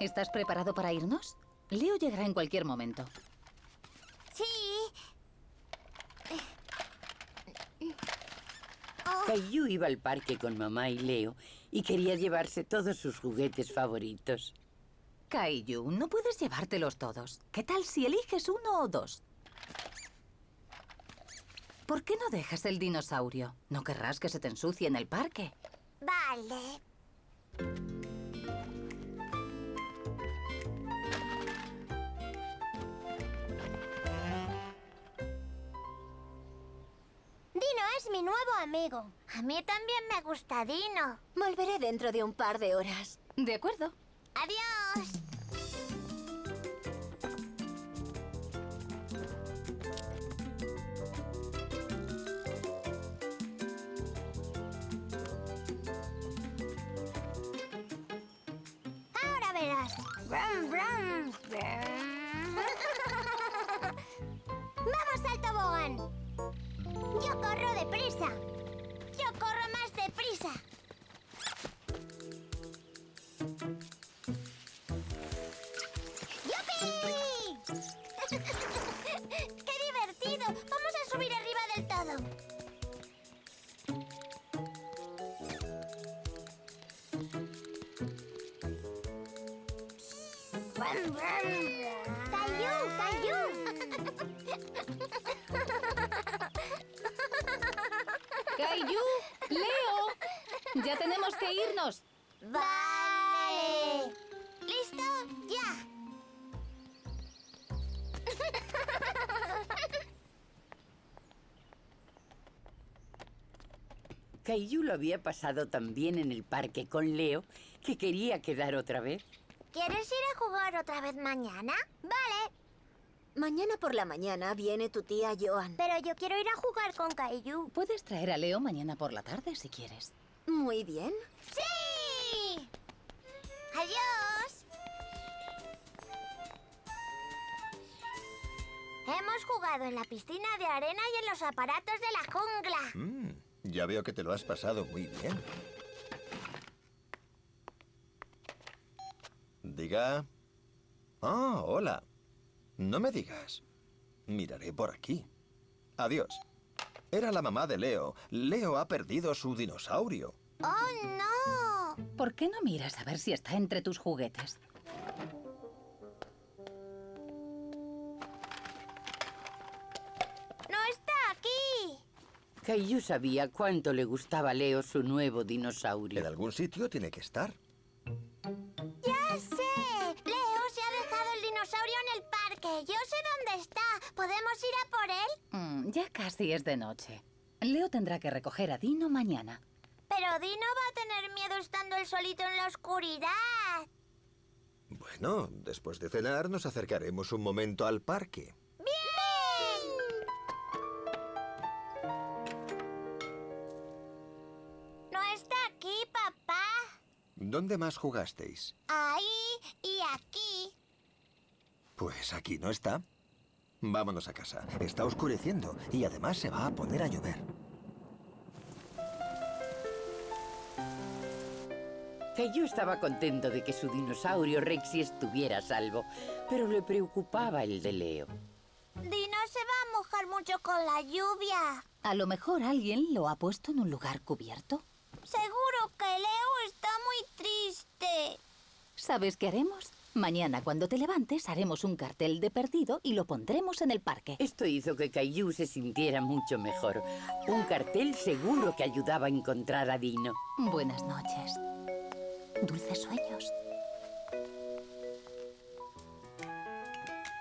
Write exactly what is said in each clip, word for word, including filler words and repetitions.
¿Estás preparado para irnos? Leo llegará en cualquier momento. Sí. Caillou iba al parque con mamá y Leo y quería llevarse todos sus juguetes favoritos. Caillou, no puedes llevártelos todos. ¿Qué tal si eliges uno o dos? ¿Por qué no dejas el dinosaurio? No querrás que se te ensucie en el parque. Vale. Dino es mi nuevo amigo. A mí también me gusta Dino. Volveré dentro de un par de horas. De acuerdo. ¡Adiós! Ahora verás. ¡Brum, brum, brum! ¡Vamos al tobogán! Yo corro deprisa. Yo corro más deprisa. ¡Caillou! ¡Caillou! ¡Caillou! ¡Leo! ¡Ya tenemos que irnos! ¡Vale! ¿Listo? ¡Ya! Caillou lo había pasado tan bien en el parque con Leo que quería quedar otra vez. ¿Quieres ir a jugar otra vez mañana? Vale. Mañana por la mañana viene tu tía Joan. Pero yo quiero ir a jugar con Caillou. Puedes traer a Leo mañana por la tarde si quieres. Muy bien. ¡Sí! ¡Adiós! Hemos jugado en la piscina de arena y en los aparatos de la jungla. Mm, ya veo que te lo has pasado muy bien. Diga... Ah, oh, hola. No me digas. Miraré por aquí. Adiós. Era la mamá de Leo. Leo ha perdido su dinosaurio. ¡Oh, no! ¿Por qué no miras a ver si está entre tus juguetes? ¡No está aquí! Caillou sabía cuánto le gustaba a Leo su nuevo dinosaurio. En algún sitio tiene que estar. Yo sé dónde está. ¿Podemos ir a por él? Mm, ya casi es de noche. Leo tendrá que recoger a Dino mañana. Pero Dino va a tener miedo estando él solito en la oscuridad. Bueno, después de cenar nos acercaremos un momento al parque. ¡Bien! No está aquí, papá. ¿Dónde más jugasteis? Ahí y aquí. Pues aquí no está. Vámonos a casa. Está oscureciendo y además se va a poner a llover. Caillou estaba contento de que su dinosaurio Rexy estuviera a salvo, pero le preocupaba el de Leo. Dino se va a mojar mucho con la lluvia. A lo mejor alguien lo ha puesto en un lugar cubierto. Seguro que Leo está muy triste. ¿Sabes qué haremos? Mañana, cuando te levantes, haremos un cartel de perdido y lo pondremos en el parque. Esto hizo que Caillou se sintiera mucho mejor. Un cartel seguro que ayudaba a encontrar a Dino. Buenas noches. Dulces sueños.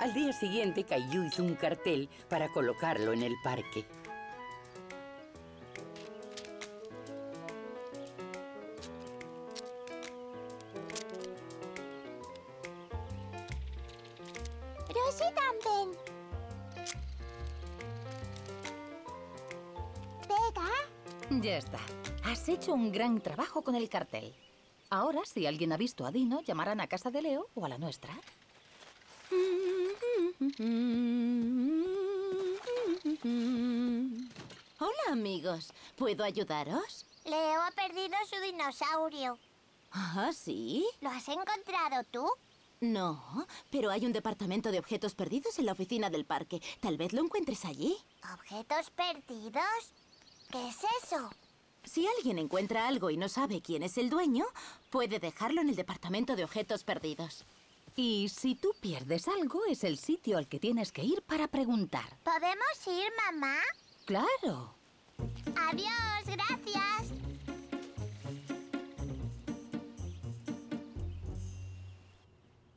Al día siguiente, Caillou hizo un cartel para colocarlo en el parque. Rosie también. Venga. Ya está. Has hecho un gran trabajo con el cartel. Ahora, si alguien ha visto a Dino, llamarán a casa de Leo o a la nuestra. ¡Hola! Hola, amigos. ¿Puedo ayudaros? Leo ha perdido su dinosaurio. ¿Ah, sí? ¿Lo has encontrado tú? No, pero hay un departamento de objetos perdidos en la oficina del parque. Tal vez lo encuentres allí. ¿Objetos perdidos? ¿Qué es eso? Si alguien encuentra algo y no sabe quién es el dueño, puede dejarlo en el departamento de objetos perdidos. Y si tú pierdes algo, es el sitio al que tienes que ir para preguntar. ¿Podemos ir, mamá? ¡Claro! ¡Adiós! ¡Gracias!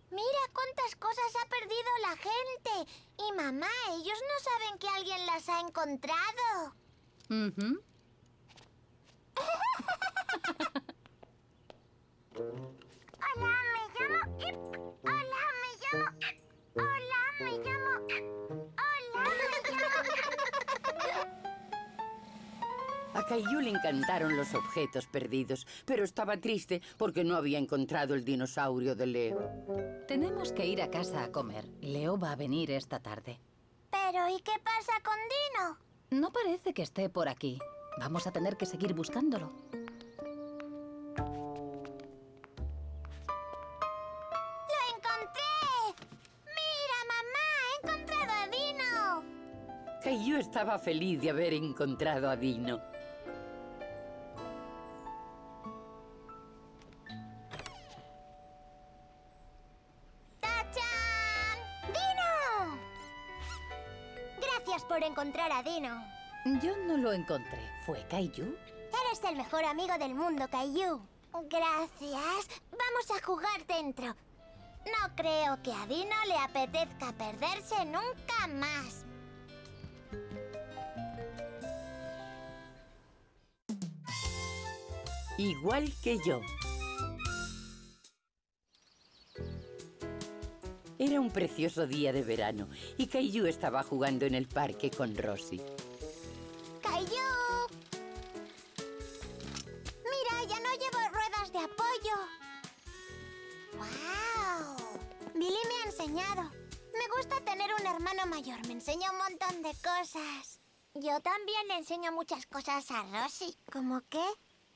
¡Mira cuántas cosas ha perdido la gente! Y mamá, ellos no saben que alguien las ha encontrado. Uh-huh. Hola, me llamo Ip. Hola, me llamo Ip. Hola, me llamo Ip. Hola, me llamo Ip. A Caillou le encantaron los objetos perdidos, pero estaba triste porque no había encontrado el dinosaurio de Leo. Tenemos que ir a casa a comer. Leo va a venir esta tarde. Pero, ¿y qué pasa con Dino? No parece que esté por aquí. Vamos a tener que seguir buscándolo. Caillou estaba feliz de haber encontrado a Dino. ¡Tachán! ¡Dino! Gracias por encontrar a Dino. Yo no lo encontré. ¿Fue Caillou? Eres el mejor amigo del mundo, Caillou. Gracias. Vamos a jugar dentro. No creo que a Dino le apetezca perderse nunca más. Igual que yo. Era un precioso día de verano y Caillou estaba jugando en el parque con Rosie. ¡Caillou! ¡Mira, ya no llevo ruedas de apoyo! ¡Wow! Billy me ha enseñado. Me gusta tener un hermano mayor, me enseña un montón de cosas. Yo también le enseño muchas cosas a Rosie. ¿Cómo qué?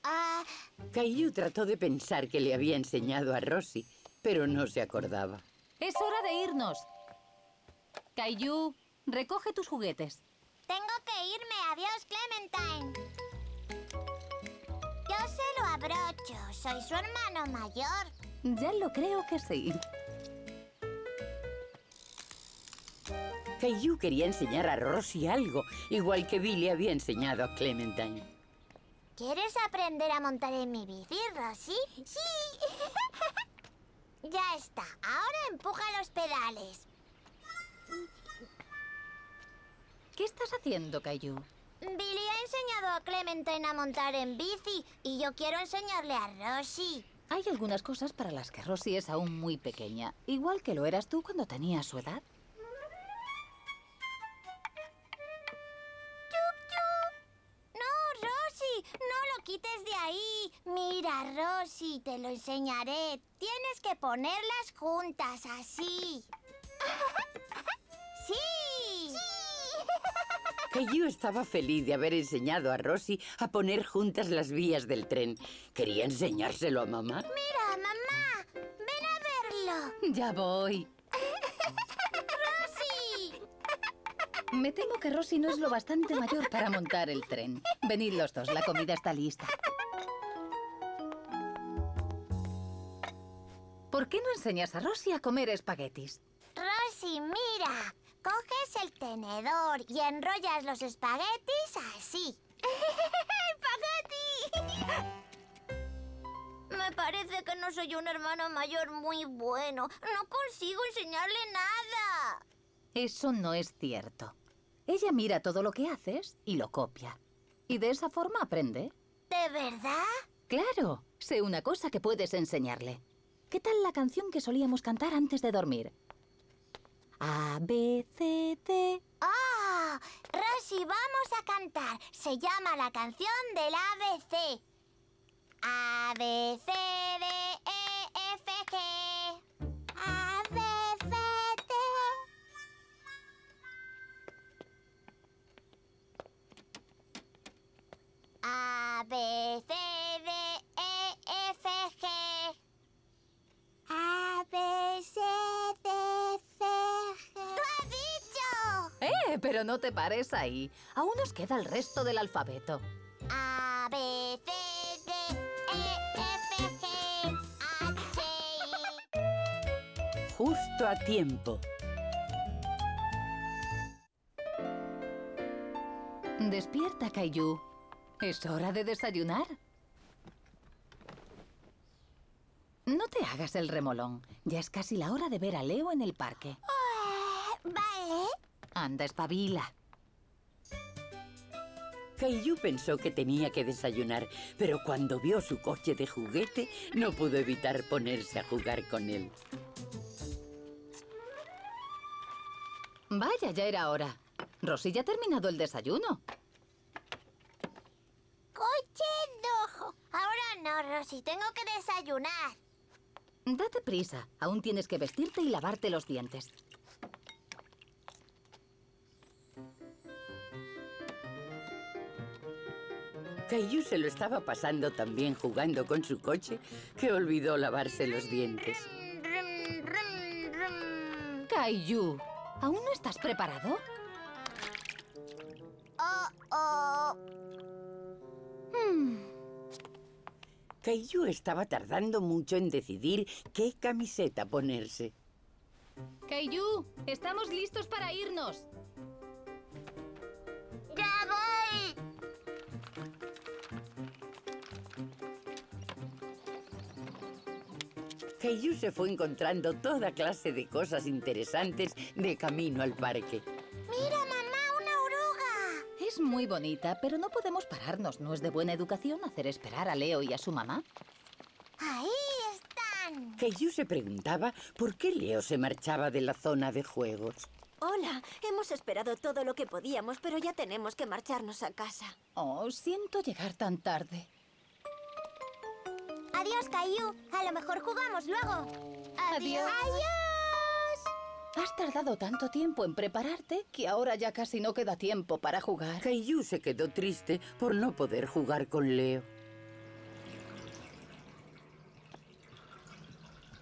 Ah... Caillou trató de pensar que le había enseñado a Rosie, pero no se acordaba. ¡Es hora de irnos! Caillou, recoge tus juguetes. Tengo que irme. Adiós, Clementine. Yo se lo abrocho. Soy su hermano mayor. Ya lo creo que sí. Caillou quería enseñar a Rosie algo, igual que Billy había enseñado a Clementine. ¿Quieres aprender a montar en mi bici, Rosie? ¡Sí! Ya está. Ahora empuja los pedales. ¿Qué estás haciendo, Caillou? Billy ha enseñado a Clementine a montar en bici y yo quiero enseñarle a Rosie. Hay algunas cosas para las que Rosie es aún muy pequeña, igual que lo eras tú cuando tenías su edad. ¡Quites de ahí! Mira, Rosie, te lo enseñaré. Tienes que ponerlas juntas, así. ¡Sí! ¡Sí! Caillou estaba feliz de haber enseñado a Rosie a poner juntas las vías del tren. Quería enseñárselo a mamá. ¡Mira, mamá! ¡Ven a verlo! Ya voy. ¡Rosie! Me temo que Rosie no es lo bastante mayor para montar el tren. Venid los dos, la comida está lista. ¿Por qué no enseñas a Rosie a comer espaguetis? Rosie, mira. Coges el tenedor y enrollas los espaguetis así. ¡Espagueti! Me parece que no soy un hermano mayor muy bueno. No consigo enseñarle nada. Eso no es cierto. Ella mira todo lo que haces y lo copia. Y de esa forma aprende. ¿De verdad? Claro. Sé una cosa que puedes enseñarle. ¿Qué tal la canción que solíamos cantar antes de dormir? A, B, C, D. ¡Oh! Rosie, vamos a cantar. Se llama la canción del A B C. A, B, C, D, E, F, G. A, B, C, D. A, B, C, D, E, F, G. A, B, C, D, C, G. ¡Lo has dicho! ¡Eh! Pero no te pares ahí. Aún nos queda el resto del alfabeto. A, B, C, D, E, F, G, H, I. Justo a tiempo. Despierta, Caillou. Es hora de desayunar. No te hagas el remolón. Ya es casi la hora de ver a Leo en el parque. Uh, vale. Anda, espabila. Caillou pensó que tenía que desayunar, pero cuando vio su coche de juguete, no pudo evitar ponerse a jugar con él. Vaya, ya era hora. Rosie ya ha terminado el desayuno. ¡Coche rojo! Ahora no, Rosie. Tengo que desayunar. Date prisa. Aún tienes que vestirte y lavarte los dientes. Caillou se lo estaba pasando tan bien jugando con su coche que olvidó lavarse los dientes. Rum, rum, rum. Caillou, ¿aún no estás preparado? Oh, oh. Hmm. Caillou estaba tardando mucho en decidir qué camiseta ponerse. Caillou, estamos listos para irnos. ¡Ya voy! Caillou se fue encontrando toda clase de cosas interesantes de camino al parque. Es muy bonita, pero no podemos pararnos. No es de buena educación hacer esperar a Leo y a su mamá. ¡Ahí están! Caillou se preguntaba por qué Leo se marchaba de la zona de juegos. Hola, hemos esperado todo lo que podíamos, pero ya tenemos que marcharnos a casa. Oh, siento llegar tan tarde. Adiós, Caillou. A lo mejor jugamos luego. Adiós. Adiós. Has tardado tanto tiempo en prepararte que ahora ya casi no queda tiempo para jugar. Caillou se quedó triste por no poder jugar con Leo.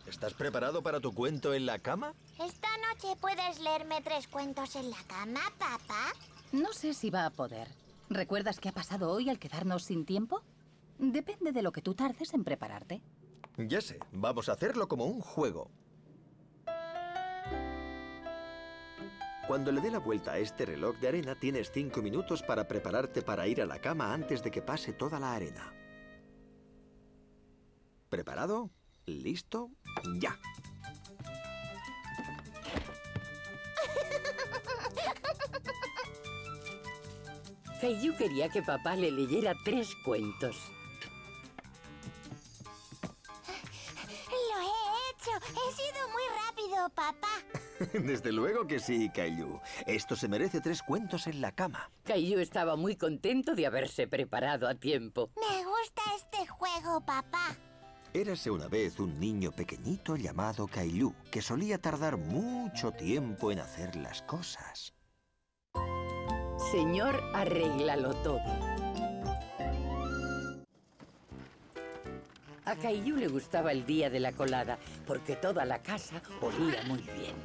¿Estás preparado para tu cuento en la cama? ¿Esta noche puedes leerme tres cuentos en la cama, papá? No sé si va a poder. ¿Recuerdas qué ha pasado hoy al quedarnos sin tiempo? Depende de lo que tú tardes en prepararte. Ya sé, vamos a hacerlo como un juego. Cuando le dé la vuelta a este reloj de arena, tienes cinco minutos para prepararte para ir a la cama antes de que pase toda la arena. ¿Preparado? ¿Listo? ¡Ya! Caillou quería que papá le leyera tres cuentos. Lo he hecho. He sido muy rápido, papá. Desde luego que sí, Caillou. Esto se merece tres cuentos en la cama. Caillou estaba muy contento de haberse preparado a tiempo. Me gusta este juego, papá. Érase una vez un niño pequeñito llamado Caillou, que solía tardar mucho tiempo en hacer las cosas. Señor, arréglalo todo. A Caillou le gustaba el día de la colada, porque toda la casa olía muy bien.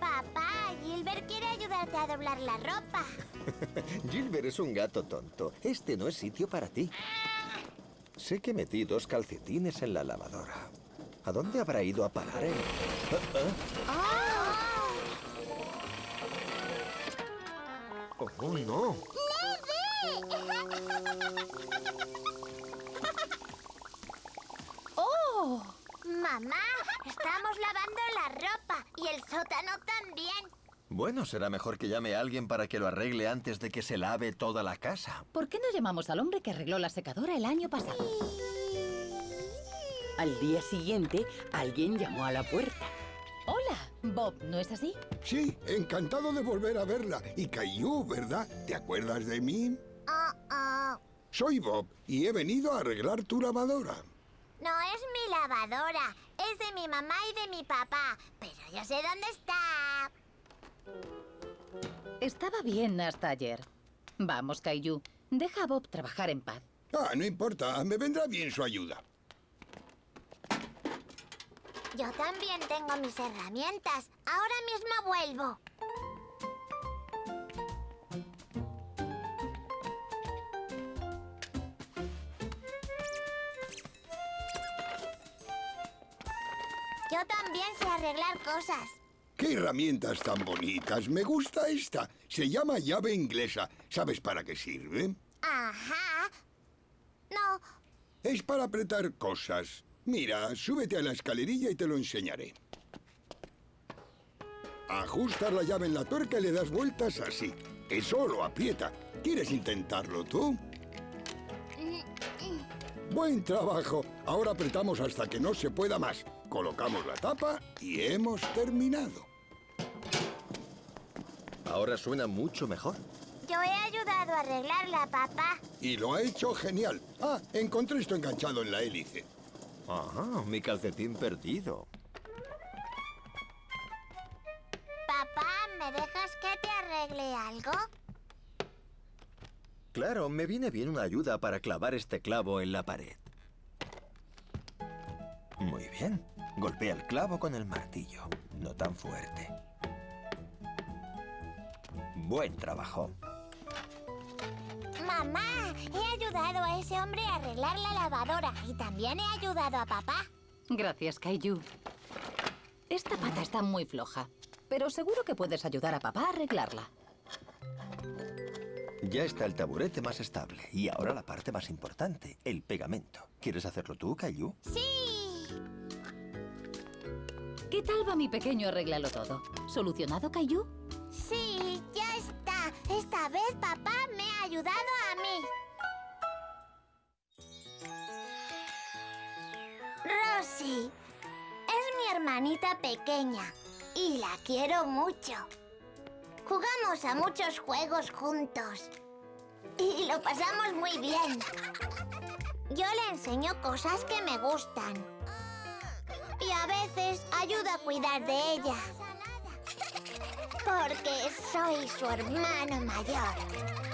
Papá, Gilbert quiere ayudarte a doblar la ropa. Gilbert es un gato tonto. Este no es sitio para ti. Sé que metí dos calcetines en la lavadora. ¿A dónde habrá ido a parar él? ¿Ah, ah? ¡Oh! ¡Oh, no! ¡Oh! ¡Mamá! Estamos lavando la ropa y el sótano también. Bueno, será mejor que llame a alguien para que lo arregle antes de que se lave toda la casa. ¿Por qué no llamamos al hombre que arregló la secadora el año pasado? Al día siguiente, alguien llamó a la puerta. Hola, Bob, ¿no es así? Sí, encantado de volver a verla. Y Caillou, ¿verdad? ¿Te acuerdas de mí? Oh, oh. Soy Bob y he venido a arreglar tu lavadora. No es mi lavadora, es de mi mamá y de mi papá, pero yo sé dónde está. Estaba bien hasta ayer. Vamos, Caillou, Deja a Bob trabajar en paz. Ah, no importa. Me vendrá bien su ayuda. Yo también tengo mis herramientas. Ahora mismo vuelvo. Yo también sé arreglar cosas. ¡Qué herramientas tan bonitas! Me gusta esta. Se llama llave inglesa. ¿Sabes para qué sirve? Ajá. No. Es para apretar cosas. Mira, súbete a la escalerilla y te lo enseñaré. Ajustas la llave en la tuerca y le das vueltas así. Eso lo aprieta. ¿Quieres intentarlo tú? ¡Buen trabajo! Ahora apretamos hasta que no se pueda más. Colocamos la tapa y hemos terminado. Ahora suena mucho mejor. Yo he ayudado a arreglarla, papá. Y lo ha hecho genial. Ah, encontré esto enganchado en la hélice. Ajá, mi calcetín perdido. Papá, ¿me dejas que te arregle algo? Claro, me viene bien una ayuda para clavar este clavo en la pared. Muy bien. Golpea el clavo con el martillo. No tan fuerte. Buen trabajo. Mamá, he ayudado a ese hombre a arreglar la lavadora y también he ayudado a papá. Gracias, Caillou. Esta pata está muy floja, pero seguro que puedes ayudar a papá a arreglarla. Ya está el taburete más estable y ahora la parte más importante, el pegamento. ¿Quieres hacerlo tú, Caillou? ¡Sí! ¿Qué tal va mi pequeño arréglalo todo? ¿Solucionado, Caillou? Sí, ya está. Esta vez papá me ha ayudado a mí. Rosie es mi hermanita pequeña y la quiero mucho. Jugamos a muchos juegos juntos y lo pasamos muy bien. Yo le enseño cosas que me gustan y a veces ayudo a cuidar de ella porque soy su hermano mayor.